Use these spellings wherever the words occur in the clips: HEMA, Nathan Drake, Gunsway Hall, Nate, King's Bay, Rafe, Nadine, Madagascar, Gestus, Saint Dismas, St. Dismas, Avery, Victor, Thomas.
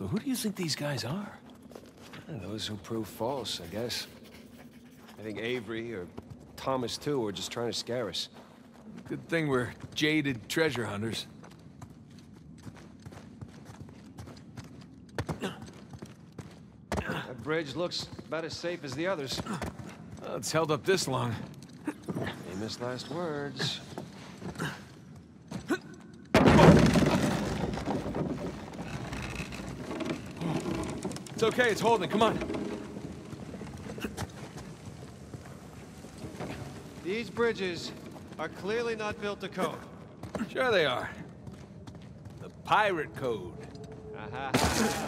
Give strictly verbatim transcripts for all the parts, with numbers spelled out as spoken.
So who do you think these guys are? Those who prove false, I guess. I think Avery or Thomas, too, are just trying to scare us. Good thing we're jaded treasure hunters. That bridge looks about as safe as the others. Well, it's held up this long. Famous last words. It's okay, it's holding, come on. These bridges are clearly not built to code. Sure they are. The pirate code. Uh-huh.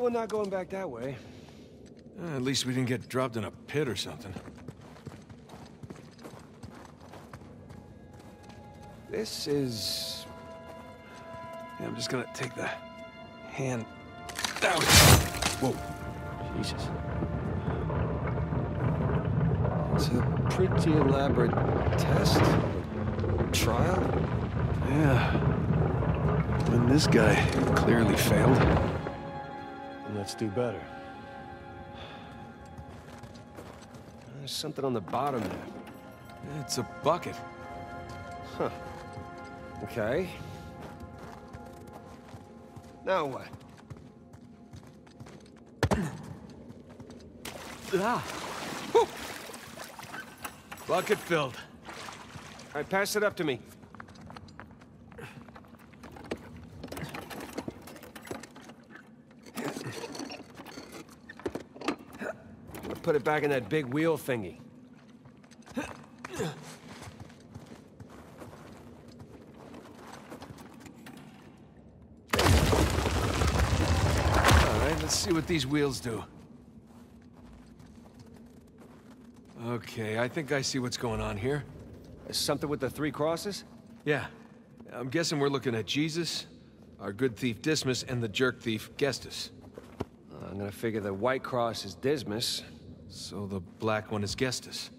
We're not going back that way. Uh, at least we didn't get dropped in a pit or something. This is... Yeah, I'm just gonna take the hand out. Whoa. Jesus. It's a pretty elaborate test. Trial? Yeah. And this guy clearly failed. Let's do better. There's something on the bottom there. It's a bucket. Huh. Okay. Now what? Ah. Woo. Bucket filled. All right, pass it up to me. Put it back in that big wheel thingy. All right, let's see what these wheels do. Okay, I think I see what's going on here. Something with the three crosses? Yeah. I'm guessing we're looking at Jesus, our good thief Dismas, and the jerk thief Gestus. I'm gonna figure the white cross is Dismas. So the black one is Gestus.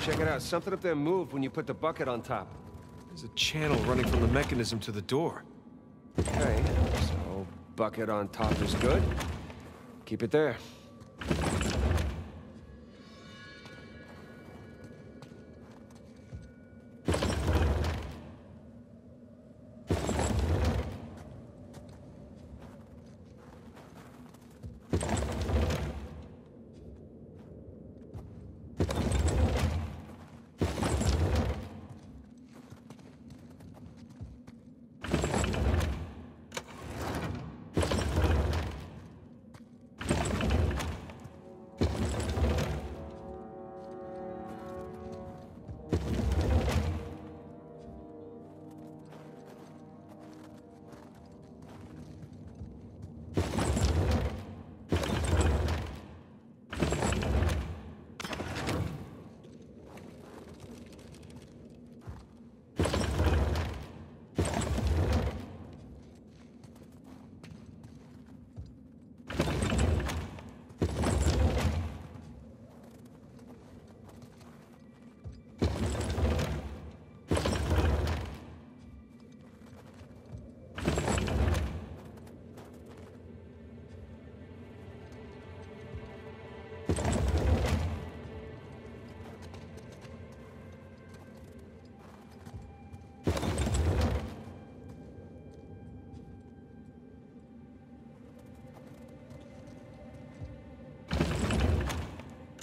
Check it out. Something up there moved when you put the bucket on top. There's a channel running from the mechanism to the door. Okay, so bucket on top is good. Keep it there.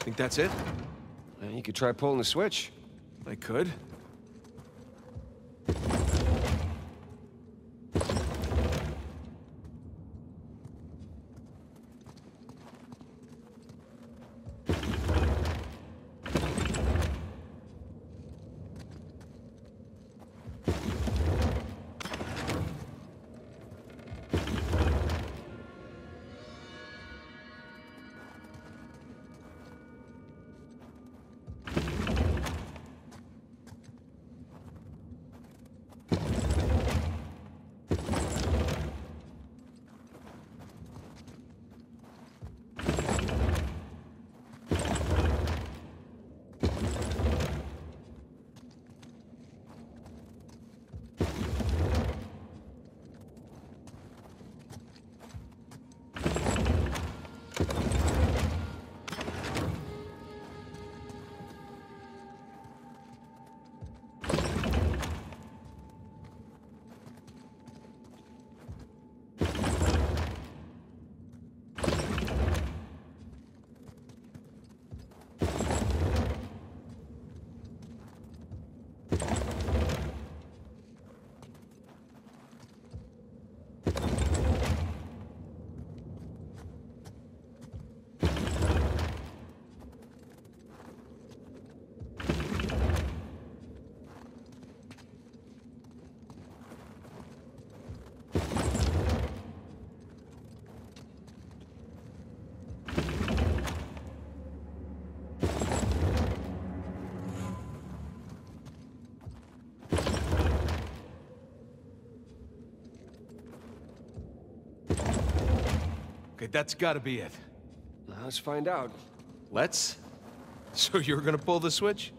Think that's it? Well, you could try pulling the switch. I could. Okay, that's gotta be it. Let's find out. Let's? So you're gonna pull the switch?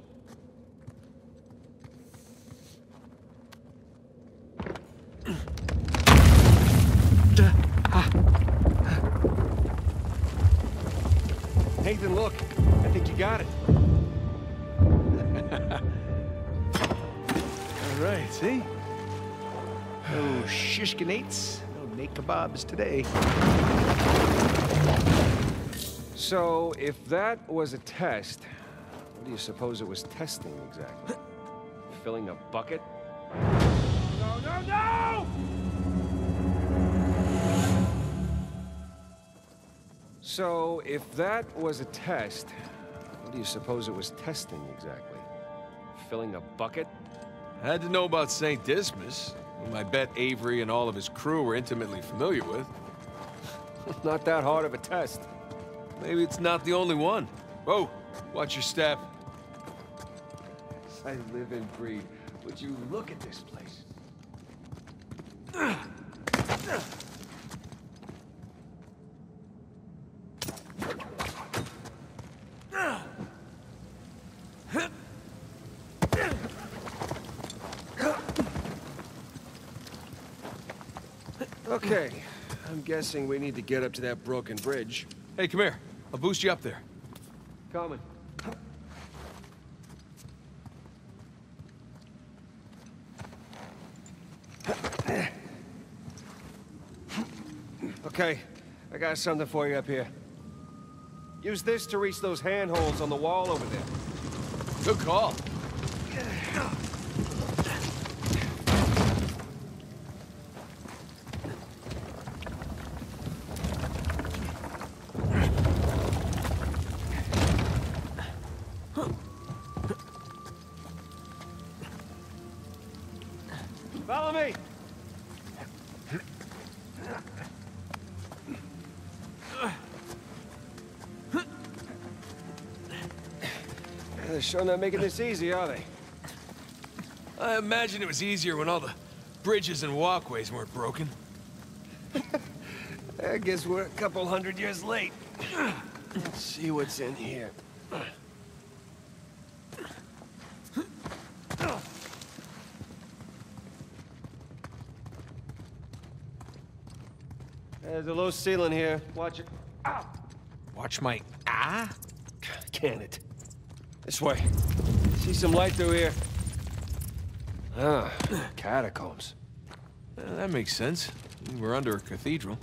Nathan, look. I think you got it. All right, see? Oh, shishkinates. Make kebabs today. So, if that was a test, what do you suppose it was testing exactly? Filling a bucket? No, no, no! So, if that was a test, what do you suppose it was testing exactly? Filling a bucket? I had to know about Saint Dismas. I bet Avery and all of his crew were intimately familiar with. Not that hard of a test. Maybe it's not the only one. Whoa, watch your step. I live and breathe. Would you look at this place? Okay, I'm guessing we need to get up to that broken bridge. Hey, come here. I'll boost you up there. Coming. Okay, I got something for you up here. Use this to reach those handholds on the wall over there. Good call. Sure not making this easy, are they? I imagine it was easier when all the bridges and walkways weren't broken. I guess we're a couple hundred years late. Let's see what's in here. There's a low ceiling here. Watch it. Ow! Watch my ah? Can it? This way. See some light through here. Ah, catacombs. Well, that makes sense. We're under a cathedral.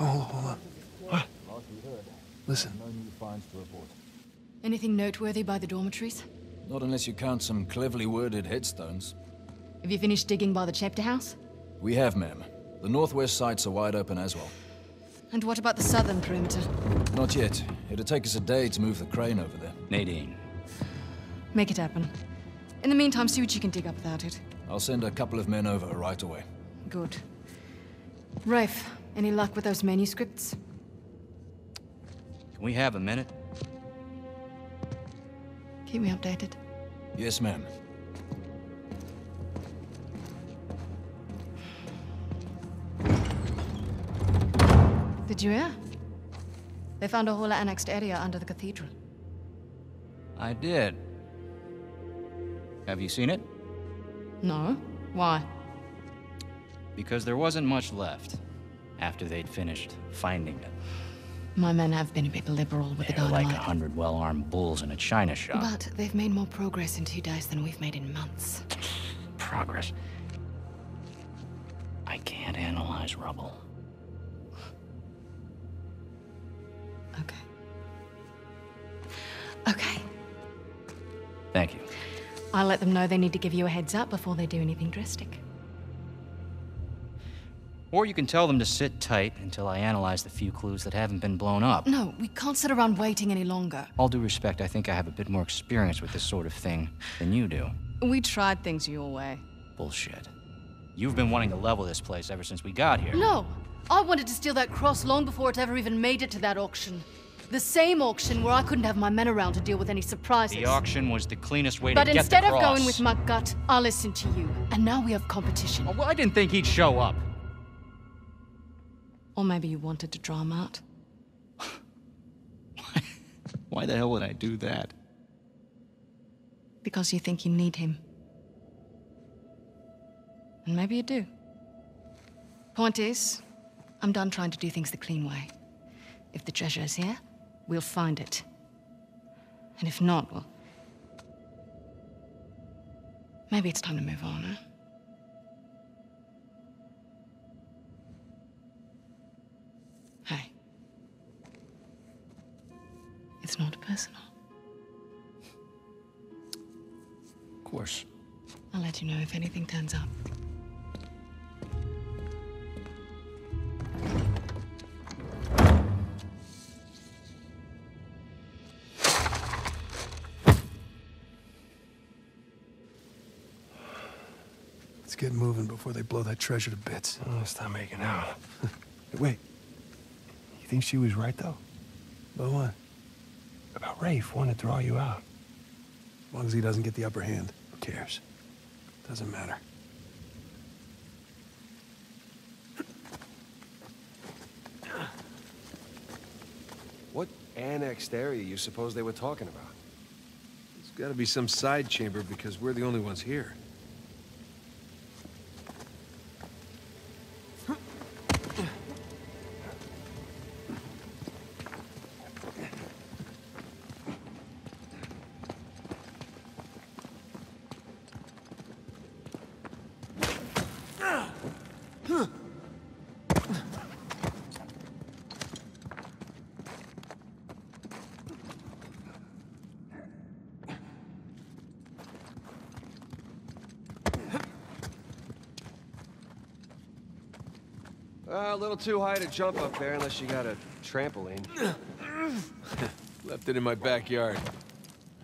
Oh, hold on, hold on. What? Listen. No new finds to report. Anything noteworthy by the dormitories? Not unless you count some cleverly worded headstones. Have you finished digging by the chapter house? We have, ma'am. The northwest sites are wide open as well. And what about the southern perimeter? Not yet. It'll take us a day to move the crane over there. Nadine. Make it happen. In the meantime, see what you can dig up without it. I'll send a couple of men over right away. Good. Rafe, any luck with those manuscripts? Can we have a minute? Keep me updated. Yes, ma'am. Did you hear? They found a whole annexed area under the cathedral. I did. Have you seen it? No. Why? Because there wasn't much left after they'd finished finding it. My men have been a bit liberal with the dynamite. They're like a hundred well-armed bulls in a china shop. But they've made more progress in two days than we've made in months. Progress? I can't analyze rubble. Okay. Okay. Thank you. I'll let them know they need to give you a heads up before they do anything drastic. Or you can tell them to sit tight until I analyze the few clues that haven't been blown up. No, we can't sit around waiting any longer. All due respect, I think I have a bit more experience with this sort of thing than you do. We tried things your way. Bullshit. You've been wanting to level this place ever since we got here. No! I wanted to steal that cross long before it ever even made it to that auction. The same auction where I couldn't have my men around to deal with any surprises. The auction was the cleanest way to get the cross. But instead of going with my gut, I listened to you. And now we have competition. Oh, well, I didn't think he'd show up. Or maybe you wanted to draw him out. Why the hell would I do that? Because you think you need him. And maybe you do. Point is, I'm done trying to do things the clean way. If the treasure is here, we'll find it. And if not, well... maybe it's time to move on, huh? Hey. It's not personal. Of course. I'll let you know if anything turns up. Let's get moving before they blow that treasure to bits. Oh, stop making out. Wait. You think she was right, though? About what? About Rafe wanting to draw you out. As long as he doesn't get the upper hand, who cares? Doesn't matter. What annexed area you suppose they were talking about? There's gotta be some side chamber because we're the only ones here. Uh, a little too high to jump up there unless you got a trampoline. Left it in my backyard.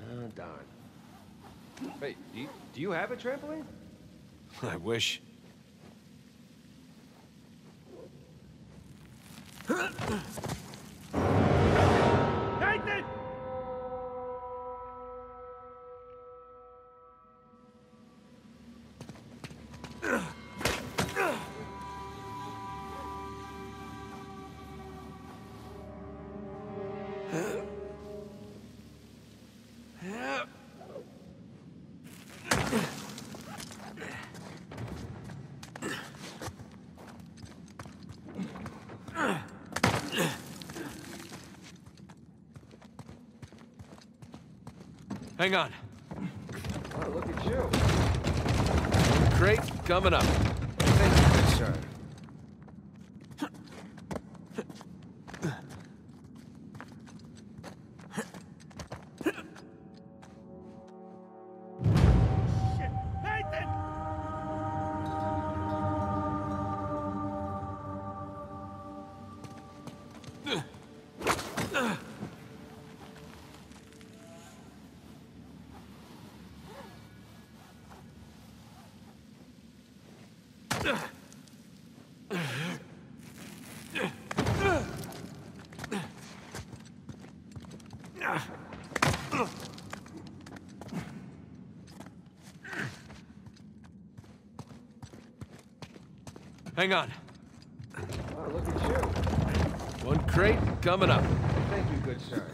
Oh, darn. Wait, do you, do you have a trampoline? I wish. Nathan! Hang on. Oh, look at you. Crate coming up. Thank you, sir. Hang on. Oh, look at you. One crate coming up. Thank you, good sir.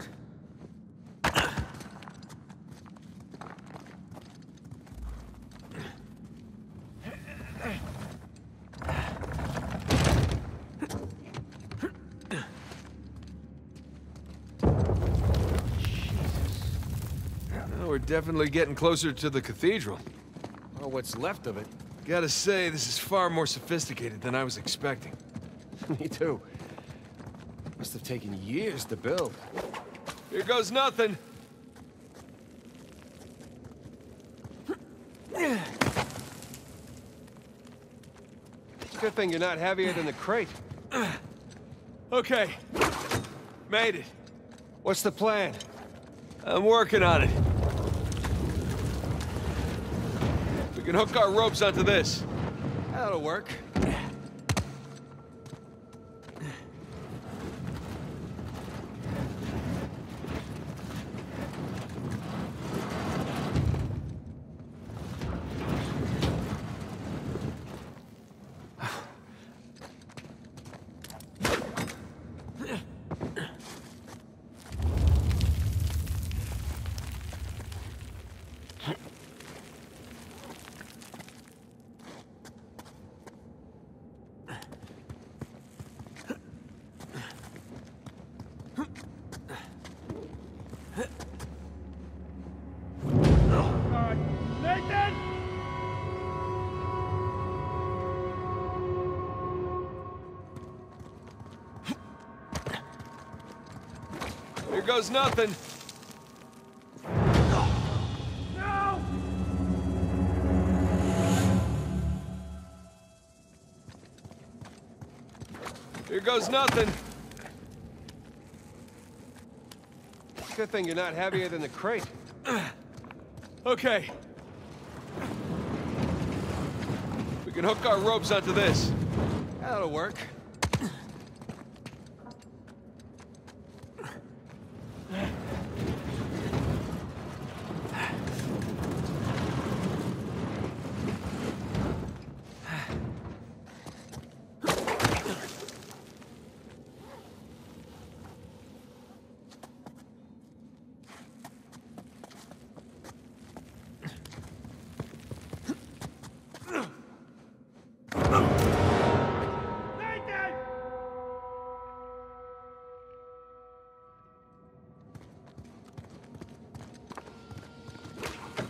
Well, we're definitely getting closer to the cathedral. Or what's left of it. Gotta say, this is far more sophisticated than I was expecting. Me too. Must have taken years to build. Here goes nothing! Good thing you're not heavier than the crate. Okay. Made it. What's the plan? I'm working on it. We can hook our ropes onto this. That'll work. Here goes nothing. No! Here goes nothing. Good thing you're not heavier than the crate. Okay. We can hook our ropes onto this. That'll work.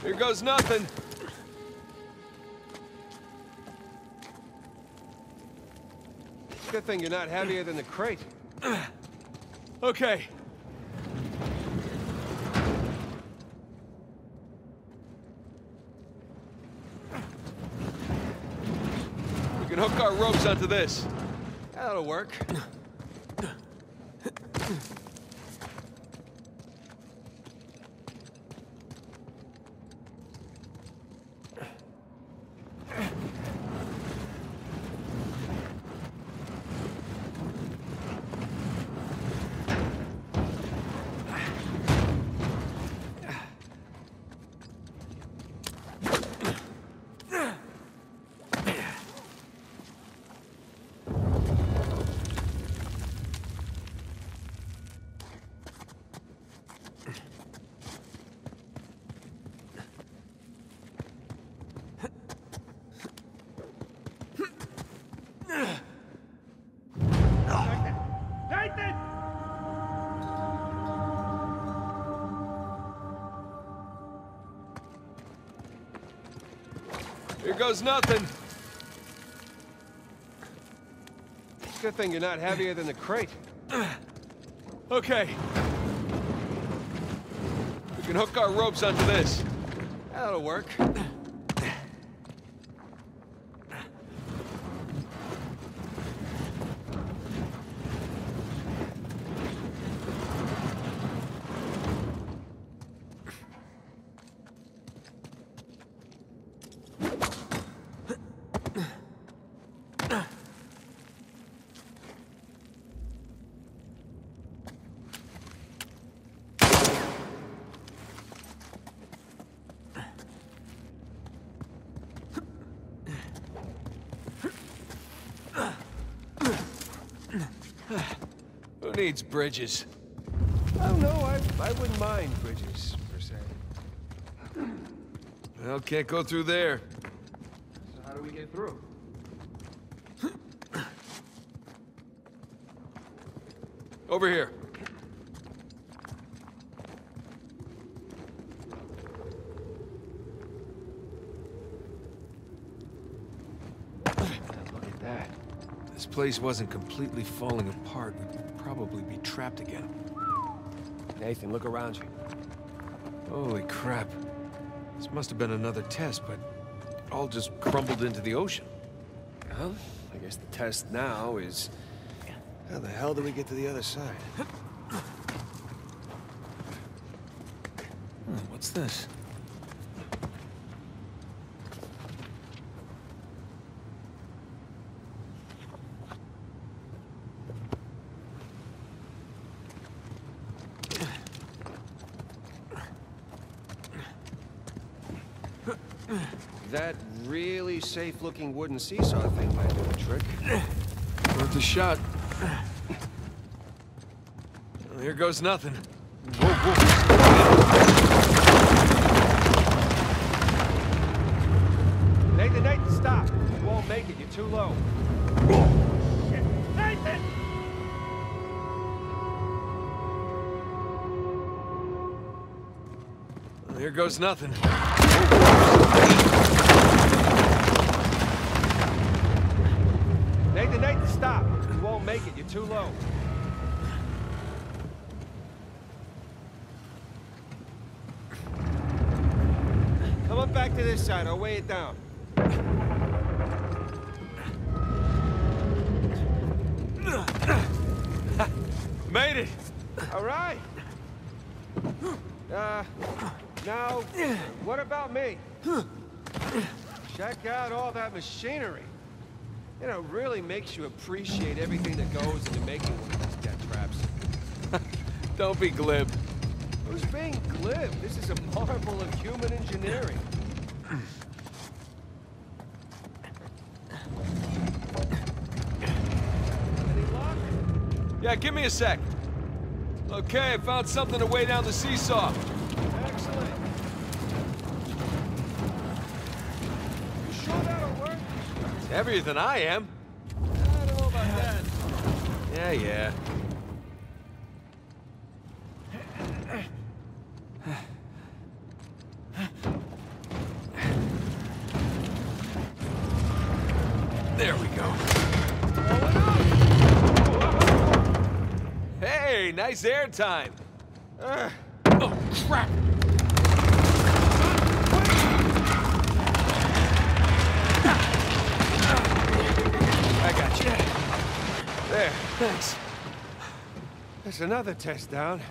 Here goes nothing. Good thing you're not heavier than the crate. Okay. We can hook our ropes onto this. That'll work. Here goes nothing. Good thing you're not heavier than the crate. Okay. We can hook our ropes onto this. That'll work. Who needs bridges? I don't know. I, I wouldn't mind bridges, per se. Well, can't go through there. So how do we get through? Over here. If the place wasn't completely falling apart, we'd probably be trapped again. Nathan, look around you. Holy crap. This must have been another test, but it all just crumbled into the ocean. Well, I guess the test now is... how the hell do we get to the other side? Hmm, what's this? That really safe-looking wooden seesaw thing might do the trick. Worth a shot. Well, here goes nothing. Whoa, whoa. Nathan, Nathan, stop! You won't make it. You're too low. Oh, shit. Nathan! Well, here goes nothing. Nathan, Nathan, stop! You won't make it, you're too low. Come up back to this side, I'll weigh it down. Made it! All right! Uh... Now, what about me? Check out all that machinery. You know, really makes you appreciate everything that goes into making one of these death traps. Don't be glib. Who's being glib? This is a marvel of human engineering. Any luck? Yeah, give me a sec. Okay, I found something to weigh down the seesaw. Heavier than I am. I don't know about that. Yeah, yeah. There we go. Hey, nice air time. Uh, oh, crap. There, thanks. There's another test down.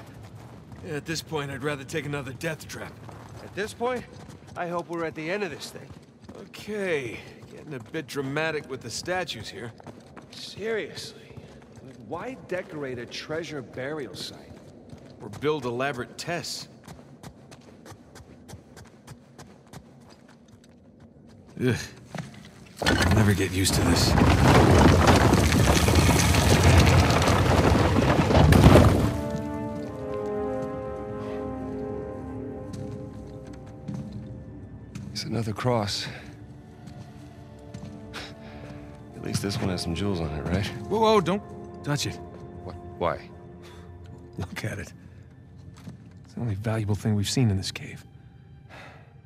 At this point, I'd rather take another death trap. At this point, I hope we're at the end of this thing. Okay, getting a bit dramatic with the statues here. Seriously, why decorate a treasure burial site? Or build elaborate tests? Ugh. I'll never get used to this. Another cross. At least this one has some jewels on it, right? Whoa, whoa, don't touch it. What? Why? Look at it. It's the only valuable thing we've seen in this cave.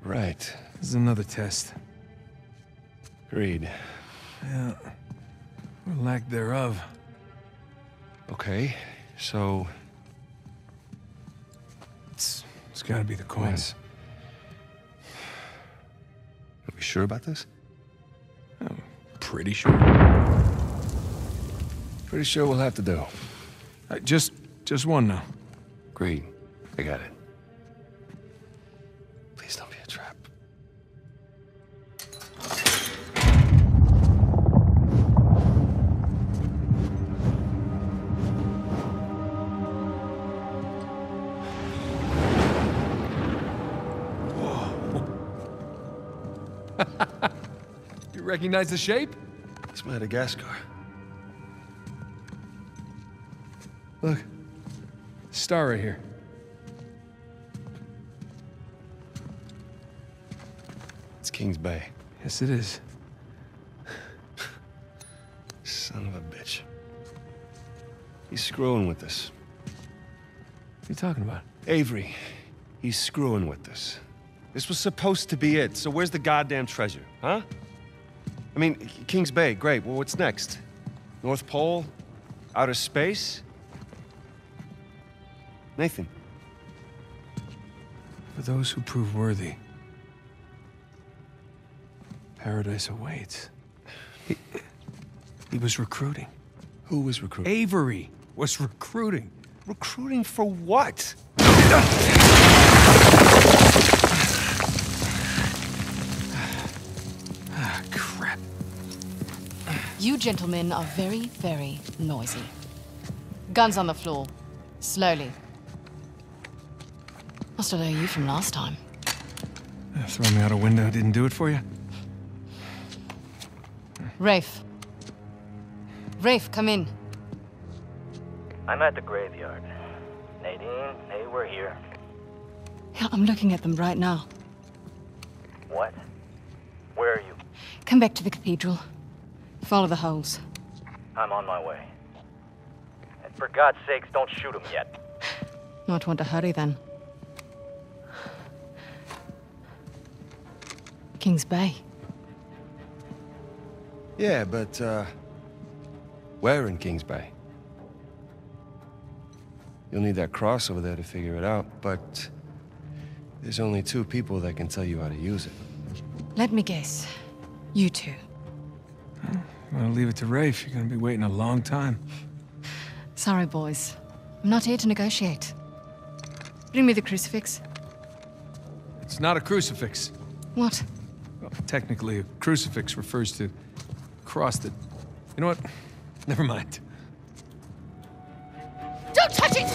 Right. This is another test. Agreed. Yeah. Or lack thereof. Okay, so... It's... It's gotta be the coins. Are we sure about this? I'm pretty sure. Pretty sure we'll have to do. Uh, just, just one now. Great. I got it. Please don't be a trap. You recognize the shape? It's Madagascar. Look, star right here. It's King's Bay. Yes, it is. Son of a bitch. He's screwing with us. What are you talking about? Avery. He's screwing with us. This was supposed to be it, so where's the goddamn treasure, huh? I mean, King's Bay, great. Well, what's next? North Pole? Outer space? Nathan. For those who prove worthy, paradise awaits. He, he was recruiting. Who was recruiting? Avery was recruiting. Recruiting for what? Ah, crap. You gentlemen are very, very noisy. Guns on the floor. Slowly. Must have known you from last time. Uh, throwing me out a window didn't do it for you? Rafe. Rafe, come in. I'm at the graveyard. Nadine, hey, we're here. Yeah, I'm looking at them right now. What? Where are you? Come back to the cathedral. Follow the holes. I'm on my way. And for God's sakes, don't shoot them yet. Not want to hurry then. King's Bay. Yeah, but, uh... where in King's Bay? You'll need that cross over there to figure it out, but there's only two people that can tell you how to use it. Let me guess. You two. Well, I'm gonna leave it to Rafe. You're gonna be waiting a long time. Sorry, boys. I'm not here to negotiate. Bring me the crucifix. It's not a crucifix. What? Well, technically, a crucifix refers to a cross that... You know what? Never mind. Don't touch it!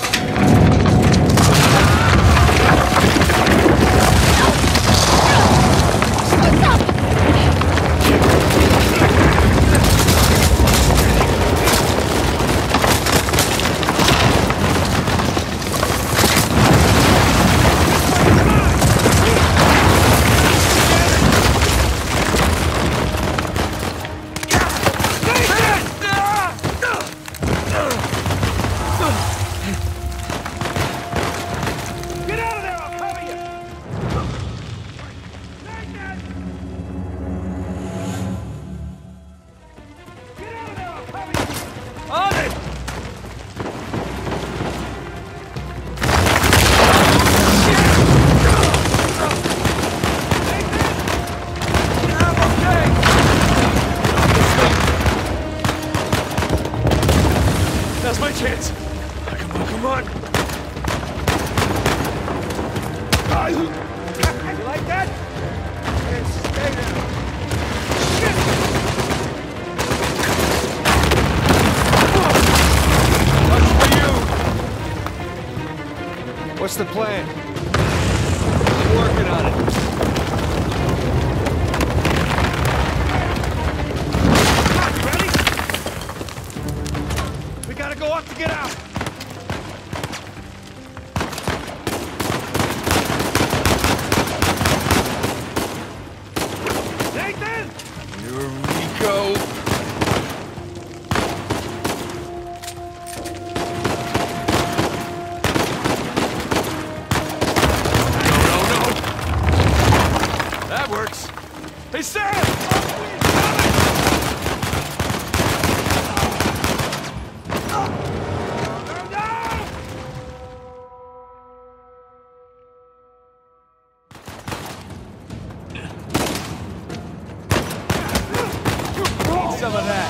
What's the plan? I'm working on it. You ready? We gotta go up to get out. Nathan! Here we go. Hey, Sam! Some of that.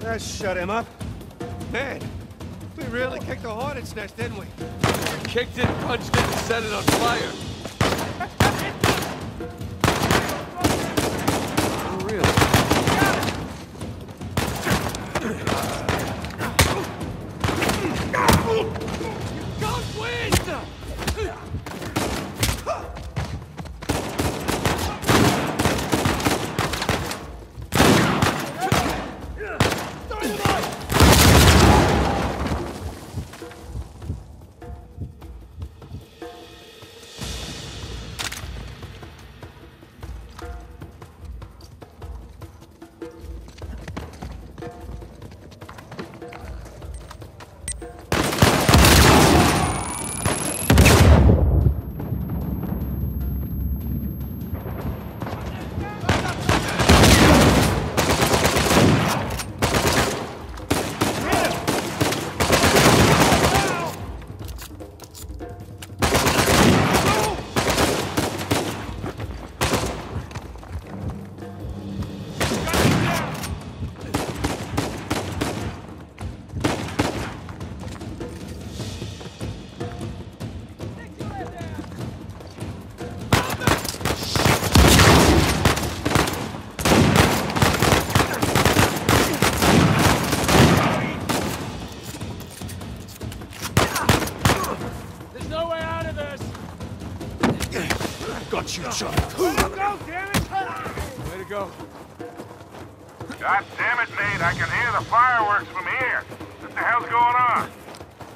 That shut him up. Man, we really kicked the hornet's nest, didn't we? Kicked it, punched it, and set it on fire. For real. You don't win! God damn it, Nate. I can hear the fireworks from here. What the hell's going on?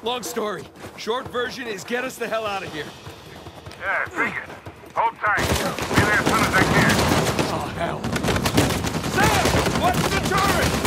Long story. Short version is get us the hell out of here. Yeah, I figured. Hold tight. Be there as soon as I can. Oh, hell. Sam! What's the turret?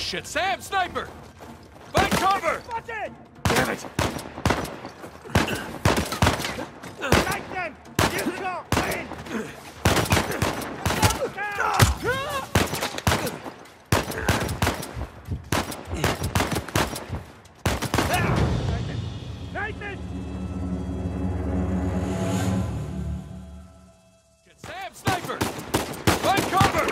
shit. Sam, sniper! Find cover! Damn it! Take them! You can't win! Nathan! Sam, sniper! Find cover!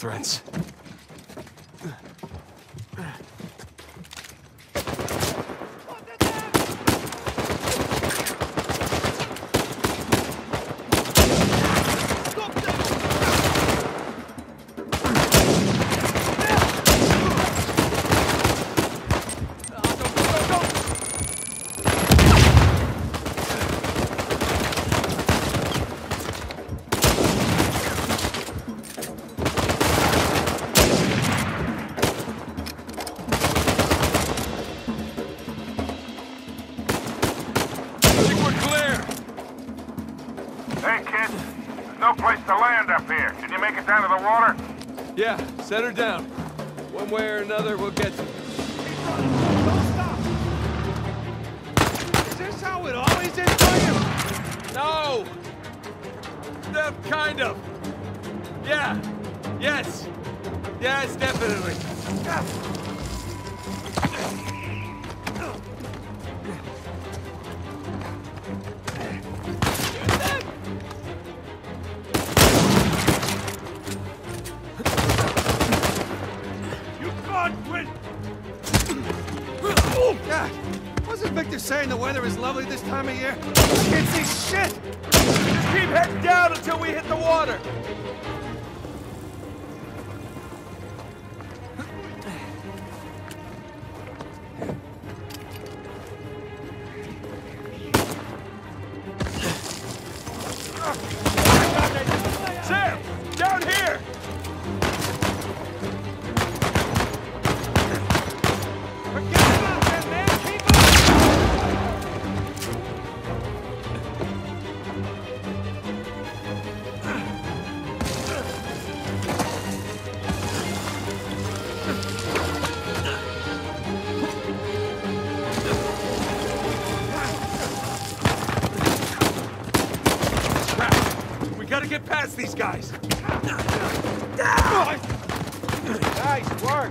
Threats. Yeah, set her down. One way or another, we'll get you. Keep running, don't stop! Is this how it always is for you? No! No, kind of. Yeah. Yes. Yes, definitely. Saying the weather is lovely this time of year? I can't see shit! Just keep heading down until we hit the water! Get past these guys! Nice work!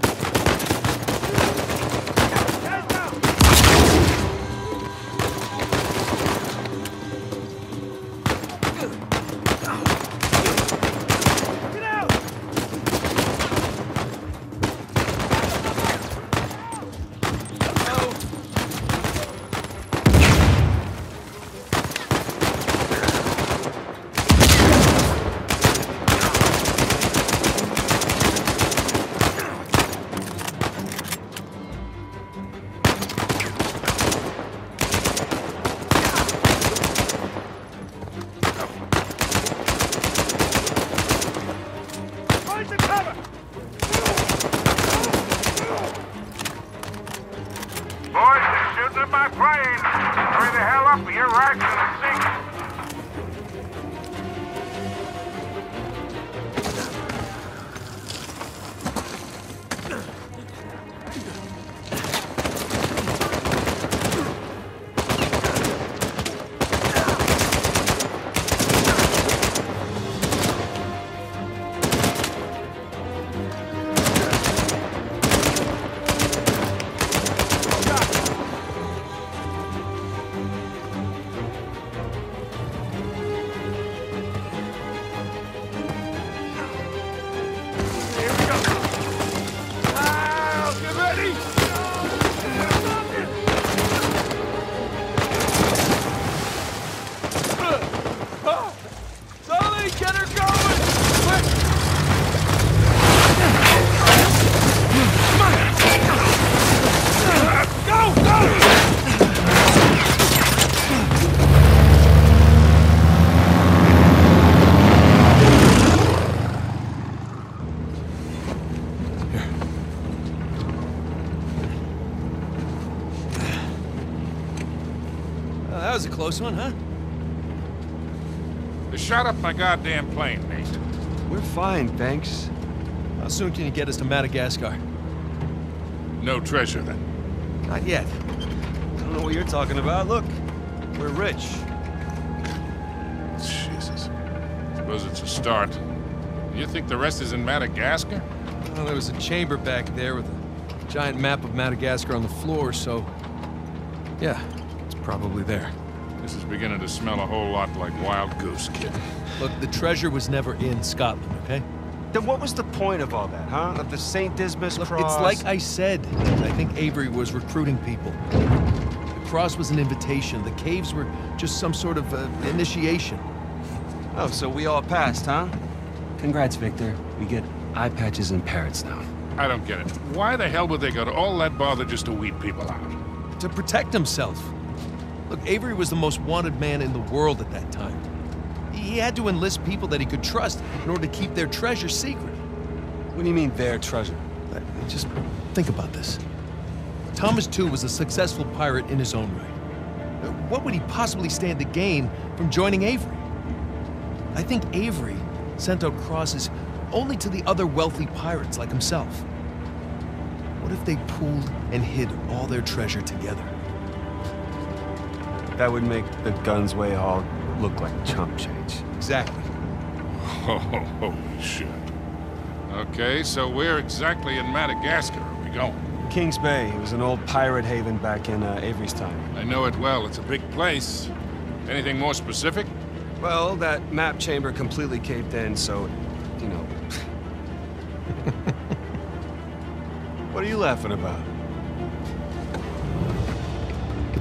Somebody get her going! Quick! Come on! Go! Go! Here. Well, that was a close one, huh? Shut up my goddamn plane, Nathan. We're fine, thanks. How soon can you get us to Madagascar? No treasure, then. Not yet. I don't know what you're talking about. Look, we're rich. Jesus. I suppose it's a start. You think the rest is in Madagascar? Well, there was a chamber back there with a giant map of Madagascar on the floor, so... yeah, it's probably there. This is beginning to smell a whole lot like wild goose, kid. Look, the treasure was never in Scotland, okay? Then what was the point of all that, huh? Of the Saint Dismas cross? It's like I said. I think Avery was recruiting people. The cross was an invitation. The caves were just some sort of uh, initiation. Oh, so we all passed, huh? Congrats, Victor. We get eye patches and parrots now. I don't get it. Why the hell would they go to all that bother just to weed people out? To protect himself. Look, Avery was the most wanted man in the world at that time. He had to enlist people that he could trust in order to keep their treasure secret. What do you mean, their treasure? Just think about this. Thomas, too, was a successful pirate in his own right. What would he possibly stand to gain from joining Avery? I think Avery sent out crosses only to the other wealthy pirates like himself. What if they pooled and hid all their treasure together? That would make the Gunsway Hall look like chump change. Exactly. Oh, holy shit. Okay, so where exactly in Madagascar are we going? King's Bay. It was an old pirate haven back in uh, Avery's time. I know it well. It's a big place. Anything more specific? Well, that map chamber completely caved in, so, you know. What are you laughing about?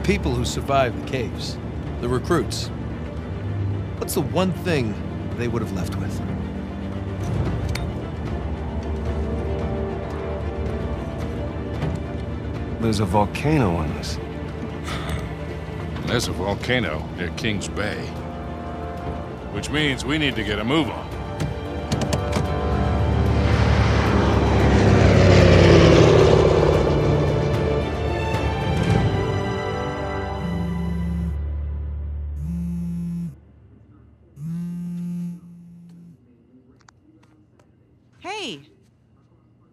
People who survived the caves, the recruits. What's the one thing they would have left with? There's a volcano on this. There's a volcano near King's Bay. Which means we need to get a move on.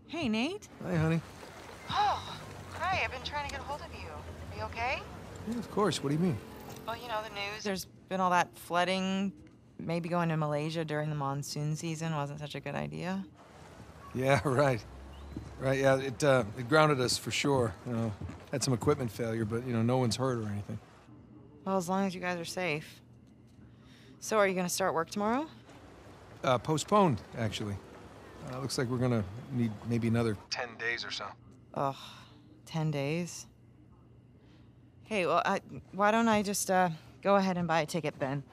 Hey, Nate. Hi, honey. Oh, hi. I've been trying to get a hold of you. Are you okay? Yeah, of course. What do you mean? Well, you know, the news. There's been all that flooding. Maybe going to Malaysia during the monsoon season wasn't such a good idea. Yeah, right. Right, yeah. It, uh, it grounded us for sure. You know, had some equipment failure, but, you know, no one's hurt or anything. Well, as long as you guys are safe. So are you going to start work tomorrow? Uh, postponed, actually. Uh, looks like we're gonna need maybe another ten days or so. Ugh, ten days? Hey, well, I, why don't I just uh, go ahead and buy a ticket then?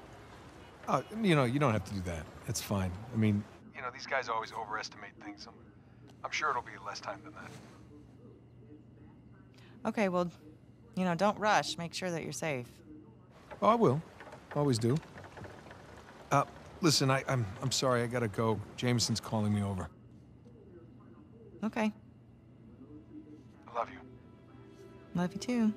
Uh, you know, you don't have to do that. It's fine. I mean, you know, these guys always overestimate things. I'm, I'm sure it'll be less time than that. Okay, well, you know, don't rush. Make sure that you're safe. Oh, I will. Always do. Uh. Listen, I, I'm, I'm sorry, I gotta go. Jameson's calling me over. Okay. I love you. Love you too.